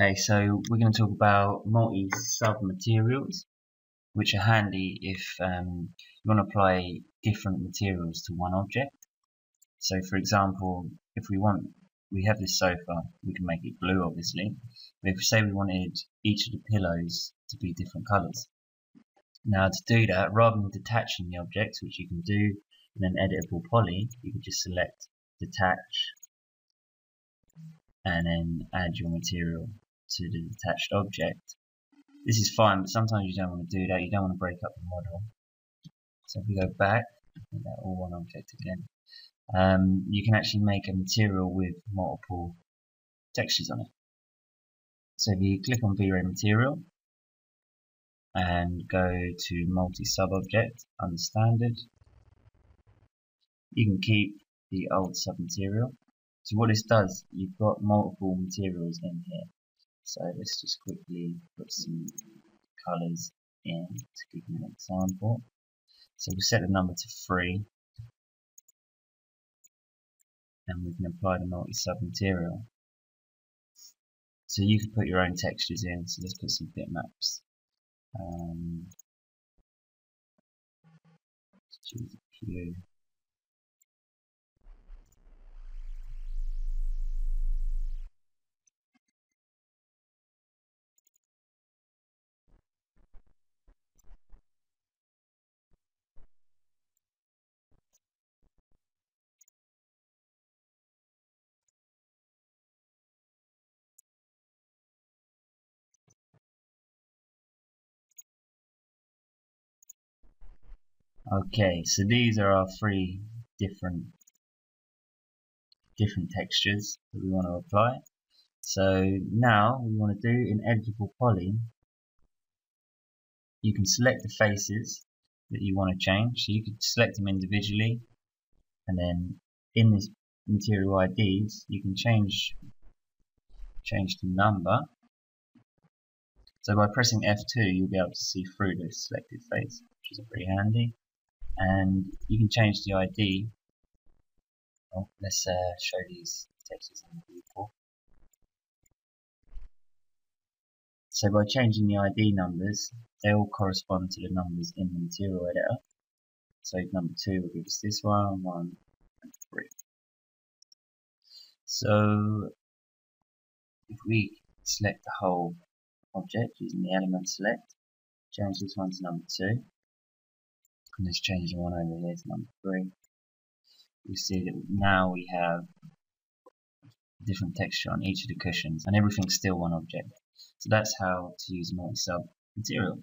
Okay, so we're going to talk about multi sub materials, which are handy if you want to apply different materials to one object. So, for example, if we want, we have this sofa, we can make it blue, obviously. But if, say, we wanted each of the pillows to be different colours. Now, to do that, rather than detaching the objects, which you can do in an editable poly, you can just select detach and then add your material to the detached object. This is fine, but sometimes you don't want to do that, you don't want to break up the model. So if we go back, make that all one object again. You can actually make a material with multiple textures on it. So if you click on V-Ray Material and go to Multi Sub Object, Unstandard, you can keep the old sub material. So what this does, you've got multiple materials in here. So let's just quickly put some colours in to give you an example. So we'll set the number to 3 and we can apply the multi-sub material. So you can put your own textures in, so let's put some bitmaps. Let's choose a few. Okay, so these are our 3 different textures that we want to apply. So now what we want to do in editable poly, you can select the faces that you want to change. So you can select them individually, and then in this material IDs, you can change the number. So by pressing F2, you'll be able to see through the selected face, which is pretty handy. And you can change the ID. Oh, let's show these textures in the viewport. So by changing the ID numbers, they all correspond to the numbers in the material editor. So number 2 will give us this one, 1, and 3. So if we select the whole object using the element select, change this one to number 2. And let's change the one over here to number 3. You see that now we have different texture on each of the cushions, and everything's still one object. So that's how to use multi-sub material.